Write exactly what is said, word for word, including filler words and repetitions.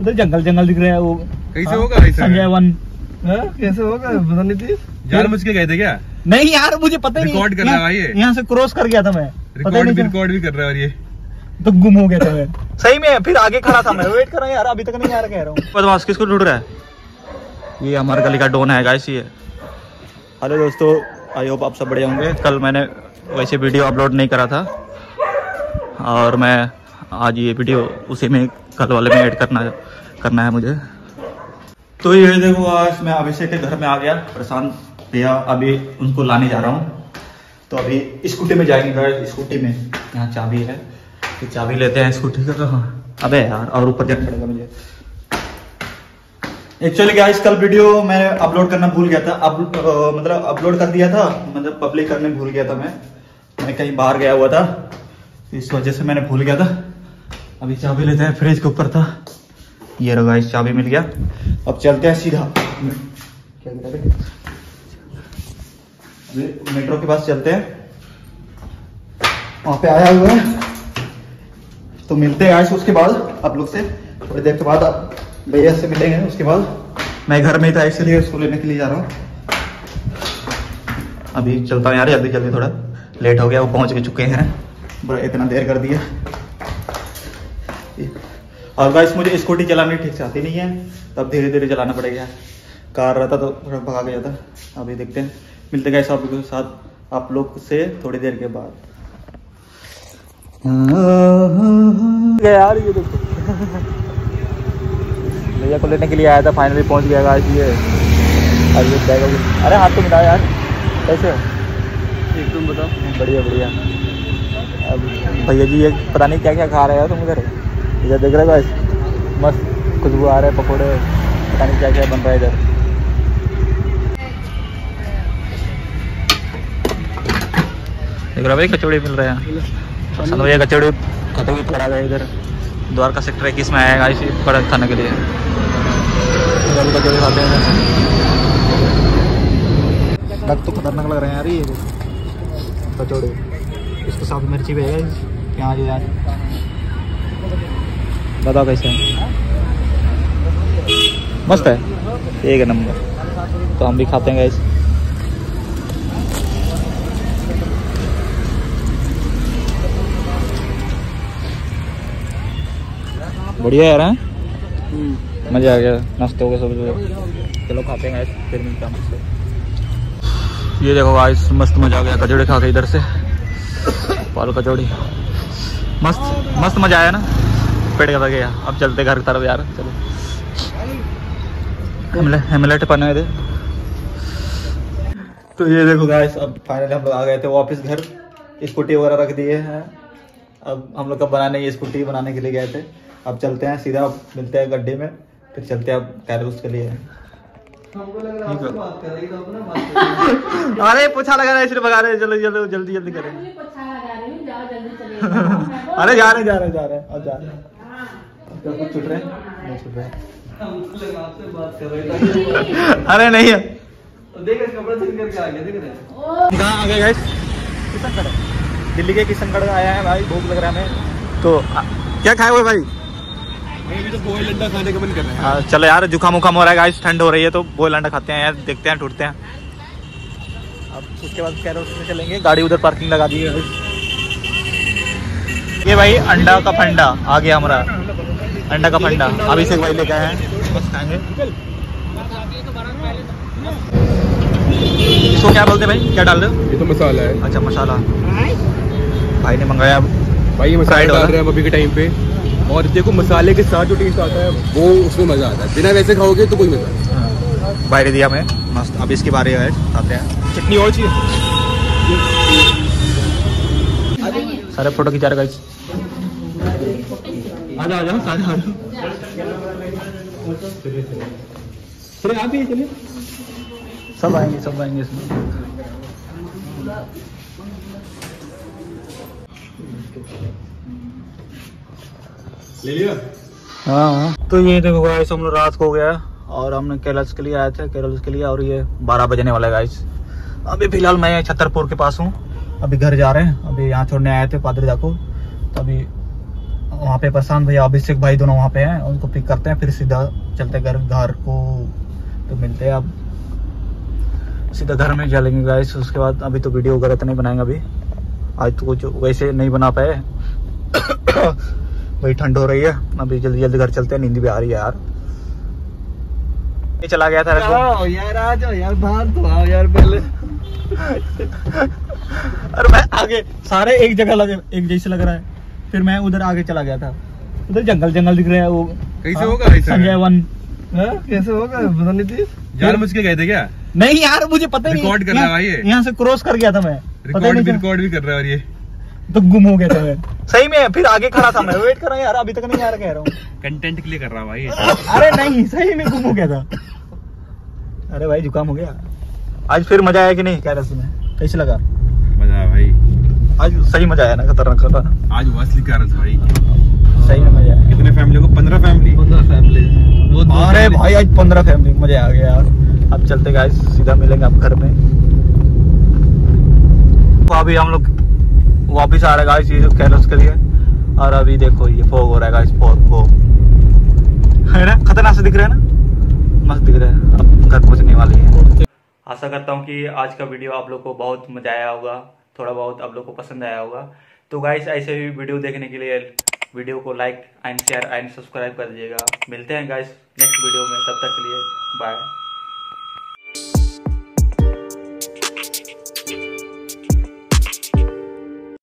उधर जंगल जंगल दिख रहा है वो कैसे होगा संजय वन कैसे होगा पता नहीं थी जान मुझके गए थे क्या? नहीं यार मुझे पता नहीं, रिकॉर्ड कर रहा है भाई ये, यहाँ से क्रॉस कर गया था मैं, रिकॉर्ड रिकॉर्ड भी कर रहा है और ये तो गुम हो गया था मैं सही में, फिर आगे खड़ा था मैं, वेट कर रहा हूँ यार अभी तक नहीं आ रहा, कह रहा हूँ बदमाश किसको ढूंढ रहा है? ये हमारे गली का डॉन है गाइस ये। हेलो दोस्तों, आई होप आप सब बढ़िया होंगे। कल मैंने वैसे वीडियो अपलोड नहीं करा था और मैं आज ये वीडियो उसी में कल वाले में ऐड करना करना है मुझे। तो ये देखो आज मैं अभिषेक के घर में आ गया, प्रशांत भैया अभी उनको लाने जा रहा हूँ, तो अभी स्कूटी में जाएंगे, स्कूटी में यहाँ चाबी है तो चाबी लेते हैं स्कूटी का। कहाँ अबे यार और ऊपर जाना पड़ेगा मुझे। एक्चुअली क्या इस कल वीडियो मैं अपलोड करना भूल गया था, अब अप, मतलब अपलोड कर दिया था, मतलब पब्लिक करने भूल गया था मैं मैं कहीं बाहर गया हुआ था इस वजह से मैंने भूल गया था। अभी चाबी लेते हैं, फ्रिज के ऊपर था ये रहा गाइस, चाबी मिल गया। अब चलते हैं सीधा मेट्रो के पास, चलते हैं वहाँ पे आया हुआ है। तो मिलते हैं उसके बाद आप लोग से, थोड़ी देर के बाद आप भैया से मिलेंगे, उसके बाद मैं घर में था इसलिए उसको लेने के लिए जा रहा हूँ। अभी चलता हूँ यार जल्दी जल्दी, थोड़ा लेट हो गया, वो पहुँच के चुके हैं, बड़ा इतना देर कर दिया। और गाइस मुझे स्कूटी चलानी ठीक से आती नहीं है, तब धीरे धीरे चलाना पड़ेगा, कार रहता तो थोड़ा भगा गया था। अभी देखते हैं, मिलते गाइस आप लोगों के साथ आप लोग से थोड़ी देर के बाद। यार ये देखो भैया को लेने के लिए आया था, फाइनली पहुंच गया गाइस ये। अरे अरे हाथ तो मिला यार, कैसे हो? एकदम बताओ। बढ़िया बढ़िया। अब भैया जी ये पता नहीं क्या क्या खा रहे हो तुम, इधर इधर देख रहे हो गाइस, मस्त खुशबू आ रहा है, पकौड़े पता नहीं क्या क्या बन रहा है इधर। देख रहे हो भाई कचौड़ी मिल रहा है, चलो भैया कचौड़ी खत्म ही पड़ा गया। इधर द्वारका सेक्टर इक्कीस में आएगा इसी फर्क खाने के लिए, कचौड़ी खाते हैं। लग तो खतरनाक लग रहे हैं यार ये कचौड़े, इसके साथ मिर्ची भी है यहाँ जी यार, बताओ कैसे है? मस्त है, एक नंबर। तो हम भी खाते हैं गाइस। बढ़िया यार, मजा आ गया, नाश्ता हो गया सब। चलो खाते हैं गाइस, फिर मिलता हूँ। ये देखो गाइस मस्त मजा आ गया कचौड़ी खा के, इधर से पाल कचौड़ी मस्त मस्त मजा आया ना, पेट का गया। अब चलते घर की तरफ यार, चलो हेमलेट पाने दे। तो ये देखो गाइस अब फाइनली हम लोग आ गए थे वापस घर, स्कूटी वगैरह रख दिए हैं। अब हम लोग का बनाने स्कूटी बनाने के लिए गए थे, अब चलते हैं सीधा, मिलते हैं गड्ढे में, फिर चलते हैं अब कैरोस के लिए। अरे पोछा लगा रहा है, सिर्फ लगा रहे, चलो चलो जल्दी जल्दी करें। अरे जा रहे जा रहे जा रहे अब जा रहे, कुछ छुट रहे नहीं छुट रहे, अरे नहीं है दिल्ली के किशनगढ़ आया है भाई, भूख लग रहा है हमें। तो क्या खाए हुए भाई? भी तो बॉयल अंडा खाने का मन कर रहा है। चलो यार जुकाम उखाम हो रहा है गाइस, ठंड हो रही है तो बॉयल अंडा खाते हैं यार, देखते हैं टूटते हैं। अब उसके बाद कैरोस में चलेंगे, गाड़ी उधर पार्किंग लगा दी है। ये भाई अंडा का फंडा आ गया हमारा, अंडा का फंडा अभी से भाई लेके आए हैं, बस खाएंगे। इसको क्या बोलते भाई, क्या डाल रहे हो? ये तो मसाला है। अच्छा मसाला भाई ने मंगाया भाई, मसाला डाल रहे हैं अभी के टाइम पे, और देखो मसाले के साथ जो टेस्ट आता है वो उसमें मज़ा आता है, बिना वैसे खाओगे तो कोई मज़ा नहीं। बाहर दिया मैं मस्त, अब इसके बारे में खाते हैं। चटनी और चाहिए, सारे फोटो खिंचा रहे गाइस। आ जाओ आ जाओ आ जाओ, चलिए आप भी चलिए, सब आएंगे सब आएंगे इसमें ले लिया। हाँ तो ये देखो गाइस हम लोग रात को हो गया और हमने कैरोस के लिए आए थे, कैरोस के लिए, और ये बारह बजने वाला है गाइस। अभी फिलहाल मैं छतरपुर के पास हूँ, अभी घर जा रहे हैं, अभी यहाँ छोड़ने आए थे पादरी दा को, तो अभी वहाँ पे प्रशांत भैया अभिषेक भाई दोनों वहाँ पे हैं, उनको पिक करते हैं फिर सीधा चलते घर घर को। तो मिलते हैं अब सीधा घर में चलेंगे गाइस। उसके बाद अभी तो वीडियो वगैरह तो नहीं बनाएंगे, अभी आज तो कुछ वैसे नहीं बना पाए भाई, ठंड हो रही है। अभी जल्दी जल्दी घर चलते हैं, नींद भी आ रही है यार। ये चला गया था आओ यार, आ जाओ यार बाहर तो आओ यार पहले अरे मैं आगे सारे एक जगह लगे एक जैसे लग रहा है, फिर मैं उधर आगे चला गया था, उधर जंगल जंगल दिख रहा है वो कैसे होगा संजय वन कैसे होगा पता नहीं थी यार। मुझके गए थे क्या? नहीं यार मुझे पता नहीं, रिकॉर्ड कर रहा है भाई, ये यहाँ से क्रॉस कर गया था मैं, रिकॉर्ड भी रिकॉर्ड भी कर रहा है और ये तो गुम हो गया था मैं सही में। फिर आगे खड़ा था मैं, वेट कर रहा यार अभी तक नहीं आ रहा, कह रहा हूँ कंटेंट के लिए कर रहा हूँ भाई अरे नहीं सही में गुम हो गया था। अरे भाई जुकाम हो गया आज। फिर मजा आया कि नहीं? कह रहा सुन कैसे लगा? मजा आया भाई आज, सही मजा आया ना, खतरनाक खतरनाक आज वासली कह रहा था भाई, सही में मजा आया। कितने फैमिली को? पंद्रह फैमिली पंद्रह फैमिली अरे भाई आज पंद्रह फैमिली, मजा आ गया यार। अब चलते गाइस सीधा मिलेंगे आप घर में। तो अभी हम लोग वापस आ रहे हैं गाइस, ये जो कैलस के लिए। और अभी देखो ये फोग हो रहा है गाइस, फोग फोग है ना, खतरनाक से दिख रहा है ना, मस्त दिख रहा है। अब घर पहुंचने वाली है। आशा करता हूँ कि आज का वीडियो आप लोग को बहुत मजा आया होगा, थोड़ा बहुत आप लोग को पसंद आया होगा। तो गाइस ऐसे ही वीडियो देखने के लिए वीडियो को like and share and subscribe कर दीजिएगा। मिलते हैं गाइस नेक्स्ट वीडियो में, तब तक के लिए बाय।